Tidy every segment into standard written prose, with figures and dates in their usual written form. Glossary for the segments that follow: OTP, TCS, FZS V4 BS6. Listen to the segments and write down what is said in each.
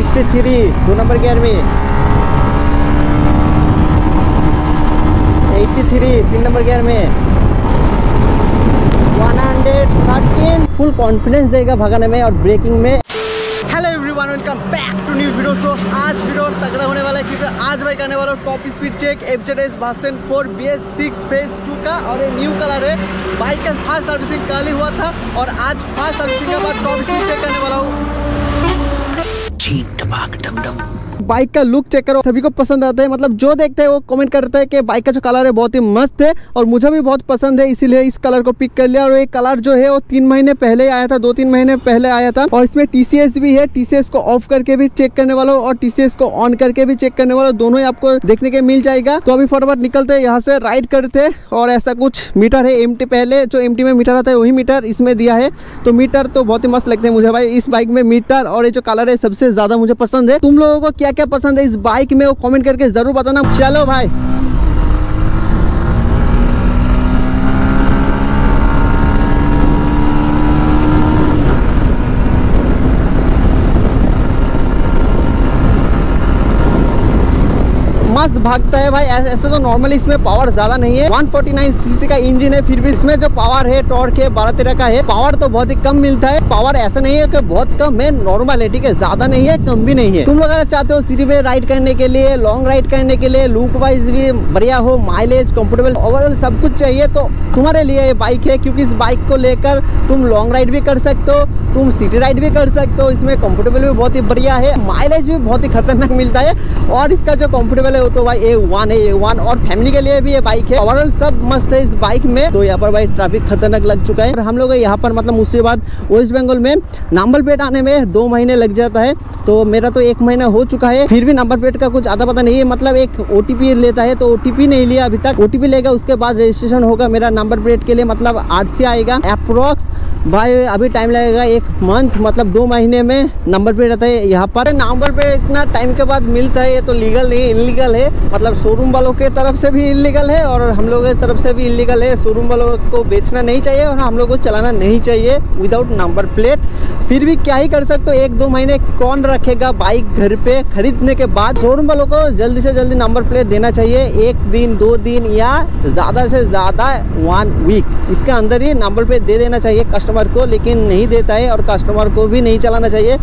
63 2 number gear में 83 3 number gear में 113 full confidence देगा भगाने में और ब्रेकिंग में। Hello everyone, welcome back to new video. तो आज वीडियो तगड़ा होने वाला है क्योंकि आज मैं करने वाला हूँ top speed check FZS V4 BS6 phase 2 का और ये न्यू कलर है। बाइक का फर्स्ट सर्विसिंग कल ही हुआ था और आज फर्स्ट सर्विसिंग के बाद टॉप स्पीड चेक करने वाला हूँ। बाइक का लुक चेक करो, सभी को पसंद आता है, मतलब जो देखते हैं वो कमेंट करते हैं कि बाइक का जो कलर है बहुत ही मस्त है और मुझे भी बहुत पसंद है, इसीलिए इस कलर को पिक कर लिया। और ये कलर जो है वो 3 महीने पहले आया था, 2-3 महीने पहले आया था। और इसमें TCS भी है, TCS को ऑफ करके भी चेक करने वाला और TCS को ऑन करके भी चेक करने वाला, दोनों ही आपको देखने के मिल जाएगा। तो अभी फटाफट निकलते हैं यहाँ से, राइड करते हैं। और ऐसा कुछ मीटर है MT, पहले जो MT में मीटर आता है वही मीटर इसमें दिया है। तो मीटर तो बहुत ही मस्त लगते हैं मुझे भाई इस बाइक में। मीटर और ये जो कलर है सबसे ज्यादा मुझे पसंद है। तुम लोगों को क्या पसंद है इस बाइक में वो कमेंट करके जरूर बताना। चलो भाई, मस्त भागता है भाई। ऐसे तो नॉर्मली इसमें पावर ज्यादा नहीं है, 149 सीसी का इंजन है, फिर भी इसमें जो पावर है, टॉर्क है 12-13 का है। पावर तो बहुत ही कम मिलता है, पावर ऐसा नहीं है कि बहुत कम है, नॉर्मल है, ठीक है, ज्यादा नहीं है कम भी नहीं है। तुम लोग अगर चाहते हो सिटी में राइड करने के लिए, लॉन्ग राइड करने के लिए, लुक वाइज भी बढ़िया हो, माइलेज कंफर्टेबल, ओवरऑल सब कुछ चाहिए तो तुम्हारे लिए ये बाइक है। क्योंकि इस बाइक को लेकर तुम लॉन्ग राइड भी कर सकते हो, तुम सिटी राइड भी कर सकते हो, इसमें कंफर्टेबल भी बहुत ही बढ़िया है, माइलेज भी बहुत ही खतरनाक मिलता है। और इसका जो कंफर्टेबल है तो भाई A1 है, A1 और फैमिली के लिए भी ये बाइक है। ओवरऑल सब मस्त है इस बाइक में। तो यहाँ पर भाई ट्रैफिक खतरनाक लग चुका है और हम लोग यहाँ पर मतलब उसके बाद वेस्ट बंगाल में नंबर प्लेट आने में 2 महीने लग जाता है, तो मेरा तो 1 महीना हो चुका है, फिर भी नंबर प्लेट का कुछ आता पता नहीं है। मतलब एक OTP लेता है, तो OTP नहीं लिया अभी तक, OTP लेगा उसके बाद रजिस्ट्रेशन होगा मेरा नंबर प्लेट के लिए, मतलब 8 से आएगा अप्रोक्स। भाई अभी टाइम लगेगा 1 मंथ, मतलब 2 महीने में नंबर प्लेट आता है। यहाँ पर नंबर प्लेट इतना टाइम के बाद मिलता है, ये तो लीगल नहीं इलीगल है, मतलब शोरूम वालों के तरफ से भी इलीगल है और हम लोगों की तरफ से भी इलीगल है। शोरूम वालों को बेचना नहीं चाहिए और हम लोग को चलाना नहीं चाहिए विदाउट नंबर प्लेट। फिर भी क्या ही कर सकते हो, 1-2 महीने कौन रखेगा बाइक घर पे खरीदने के बाद। शोरूम वालों को जल्दी से जल्दी नंबर प्लेट देना चाहिए, 1 दिन 2 दिन या ज़्यादा से ज़्यादा 1 वीक इसके अंदर ही नंबर प्लेट दे देना चाहिए कस्टमर को, लेकिन नहीं देता है और कस्टमर को भी नहीं चलाना चाहिए।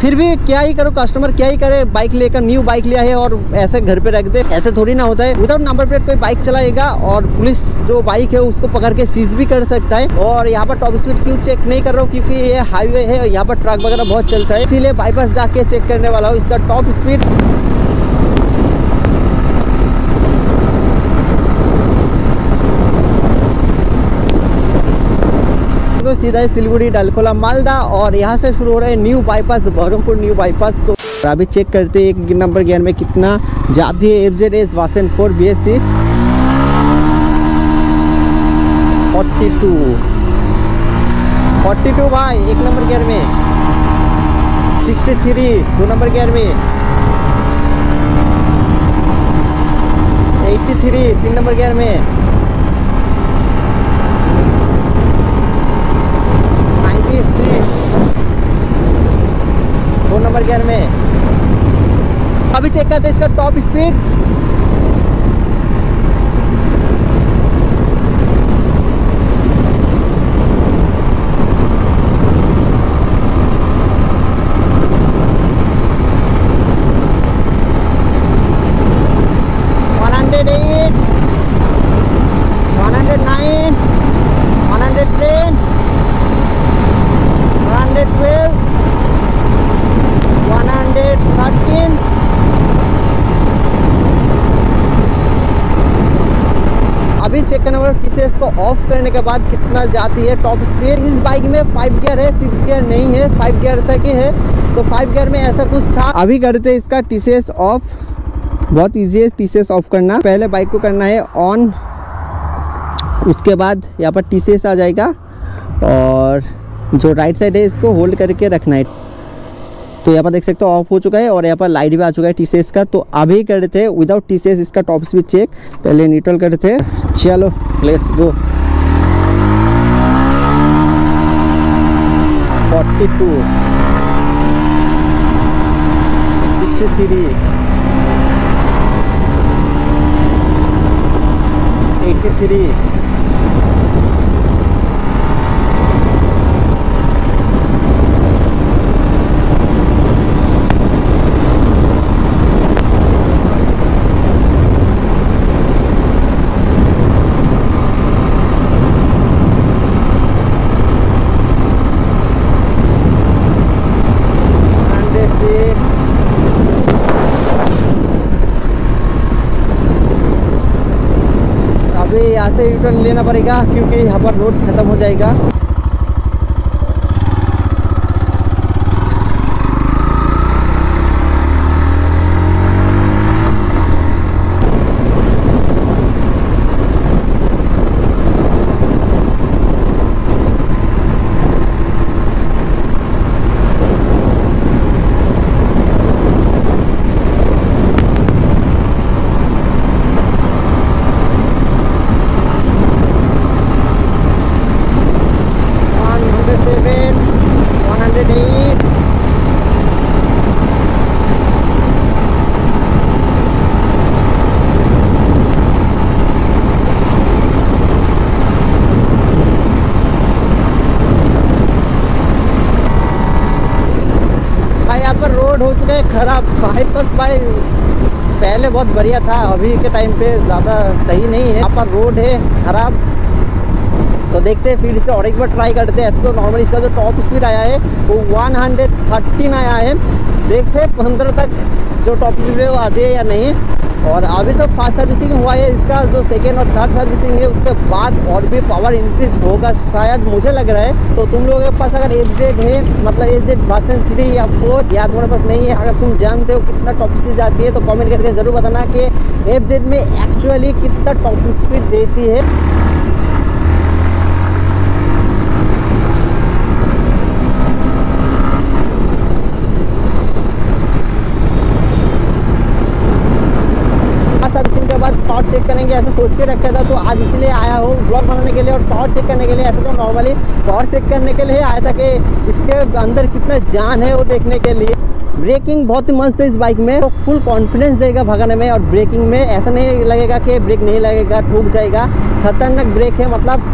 फिर भी क्या ही करो, कस्टमर क्या ही करे, बाइक लेकर न्यू बाइक लिया है और ऐसे घर पे रख दे, ऐसे थोड़ी ना होता है। विदाउट नंबर प्लेट कोई बाइक चलाएगा और पुलिस जो बाइक है उसको पकड़ के सीज भी कर सकता है। और यहाँ पर टॉप स्पीड क्यों चेक नहीं कर रहा हूँ, क्योंकि ये हाईवे है और यहाँ पर ट्रक वगैरह बहुत चलता है, इसीलिए बाईपास जाके चेक करने वाला हूँ इसका टॉप स्पीड। सीधा है सिलगुड़ी, डालखोला, मालदा और यहाँ से शुरू हो रहा है new bypass, Baharampur new bypass. तो अभी चेक करते हैं 1 नंबर गियर में कितना जाती है FZS V4 BS6 42 भाई 1 नंबर गियर में 63 2 नंबर गियर में 83 3 नंबर गियर में 2 नंबर गियर में। अभी चेक करते हैं इसका टॉप स्पीड। TCS को ऑफ करने के बाद कितना जाती है टॉप स्पीड। इस बाइक में 5 गियर है, 6 गियर नहीं है, 5 गियर तक ही है, तो 5 गियर में ऐसा कुछ था। अभी करते हैं इसका TCS ऑफ। बहुत इजी है TCS ऑफ करना, पहले बाइक को करना है ऑन, उसके बाद यहाँ पर TCS आ जाएगा और जो राइट साइड है इसको होल्ड करके रखना है। तो यहाँ पर देख सकते हो ऑफ हो चुका है और यहाँ पर लाइट भी आ चुका है TCS का। तो अभी करते हैं विदाउट TCS इसका टॉप स्पीड चेक, पहले न्यूट्रल करते हैं। चलो लेट्स गो। 42 83 यहाँ से यू टर्न लेना पड़ेगा क्योंकि यहाँ पर रोड खत्म हो जाएगा। खराब बाईपास भाई पहले बहुत बढ़िया था, अभी के टाइम पे ज़्यादा सही नहीं है। यहाँ पर रोड है खराब, तो देखते हैं फिर इसे और एक बार ट्राई करते हैं। ऐसे तो नॉर्मल इसका जो टॉप स्पीड आया है वो 113 आया है, देखते हैं 15 तक जो टॉप स्पीड है वो आती है या नहीं। और अभी तो फर्स्ट सर्विसिंग हुआ है इसका, जो सेकेंड और थर्ड सर्विसिंग है उसके बाद और भी पावर इंक्रीज होगा शायद, मुझे लग रहा है। तो तुम लोगों के पास अगर FZ है, मतलब FZ वर्सन 3 या 4 या तुम्हारे पास नहीं है, अगर तुम जानते हो कितना टॉप स्पीड जाती है तो कमेंट करके ज़रूर बताना कि FZ में एक्चुअली कितना टॉप स्पीड देती है। टॉर्च चेक करेंगे ऐसा सोच के रखा था, तो आज इसलिए आया हूँ ब्लॉग बनाने के लिए और टॉर्च चेक करने के लिए। ऐसे तो नॉर्मली टॉर्च चेक करने के लिए आया था कि इसके अंदर कितना जान है वो देखने के लिए। ब्रेकिंग बहुत ही मस्त है इस बाइक में, तो फुल कॉन्फिडेंस देगा भगाने में। और ब्रेकिंग में ऐसा नहीं लगेगा कि ब्रेक नहीं लगेगा, ठूक जाएगा, खतरनाक ब्रेक है। मतलब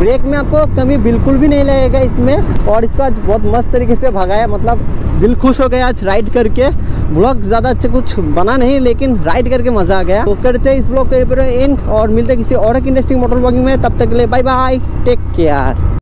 ब्रेक में आपको कमी बिल्कुल भी नहीं लगेगा इसमें, और इसको आज बहुत मस्त तरीके से भगाया। मतलब दिल खुश हो गया आज राइड करके। ब्लॉग ज़्यादा अच्छा कुछ बना नहीं, लेकिन राइड करके मज़ा आ गया। तो करते हैं इस ब्लॉग को एंड और मिलते हैं किसी और एक इंटरेस्टिंग मोटर ब्लॉगिंग में। तब तक के लिए बाय बाय, टेक केयर।